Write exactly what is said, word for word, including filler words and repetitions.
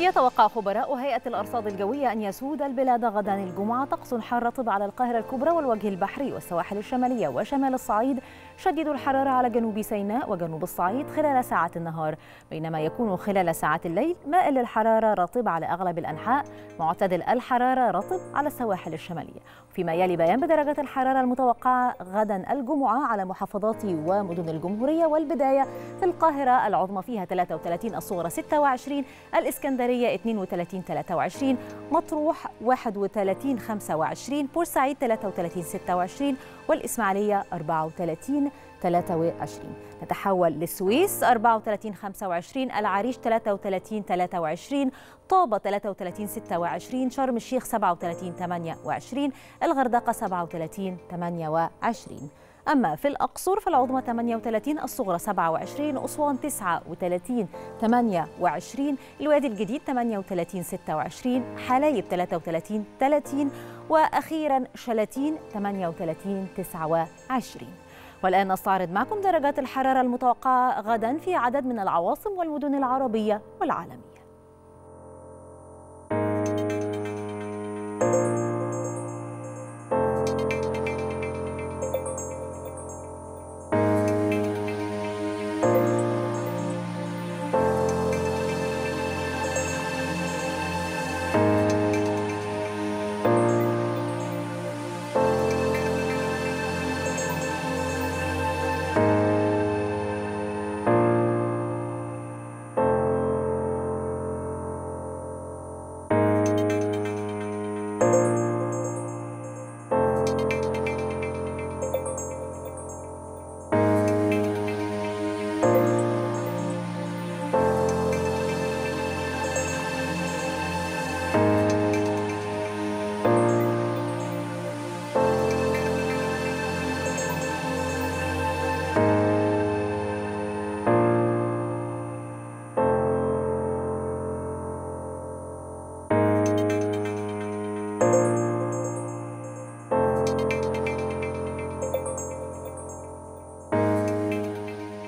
يتوقع خبراء هيئة الأرصاد الجوية أن يسود البلاد غدا الجمعة طقس حار رطب على القاهرة الكبرى والوجه البحري والسواحل الشمالية وشمال الصعيد، شديد الحرارة على جنوب سيناء وجنوب الصعيد خلال ساعات النهار، بينما يكون خلال ساعات الليل مائل الحرارة رطب على أغلب الأنحاء، معتدل الحرارة رطب على السواحل الشمالية. فيما يلي بيان بدرجة الحرارة المتوقعة غدا الجمعة على محافظات ومدن الجمهورية، والبداية في القاهرة العظمى فيها ثلاثة وثلاثين، الصغرى ستة وعشرين، الإسكندرية اثنين وثلاثين ثلاثة وعشرين، مطروح واحد وثلاثين خمسة وعشرين، بورسعيد ثلاثة وثلاثين ستة وعشرين، والإسماعيلية أربعة وثلاثين ثلاثة وعشرين. نتحول للسويس أربعة وثلاثين خمسة وعشرين، العريش ثلاثة وثلاثين ثلاثة وعشرين، طابة ثلاثة وثلاثين ستة وعشرين، شرم الشيخ سبعة وثلاثين ثمانية وعشرين، الغردقة سبعة وثلاثين ثمانية وعشرين. أما في الأقصر فالعظمى ثمانية وثلاثين، الصغرى سبعة وعشرين، أسوان تسعة وثلاثين ثمانية وعشرين، الوادي الجديد ثمانية وثلاثين ستة وعشرين، حلايب ثلاثة وثلاثين ثلاثين، وأخيرا شلاتين ثمانية وثلاثين تسعة وعشرين. والآن نستعرض معكم درجات الحرارة المتوقعة غدا في عدد من العواصم والمدن العربية والعالمية.